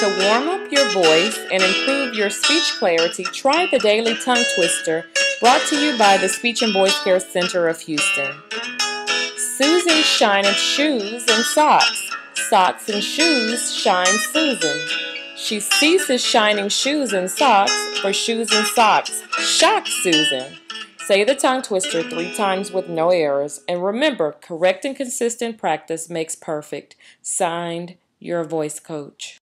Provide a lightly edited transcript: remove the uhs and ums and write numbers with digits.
To warm up your voice and improve your speech clarity, try the Daily Tongue Twister, brought to you by the Speech and Voice Care Center of Houston. Susan shineth shoes and socks. Socks and shoes shine Susan. She ceases shining shoes and socks, for shoes and socks shock Susan. Say the tongue twister 3 times with no errors. And remember, correct and consistent practice makes perfect. Signed, your voice coach.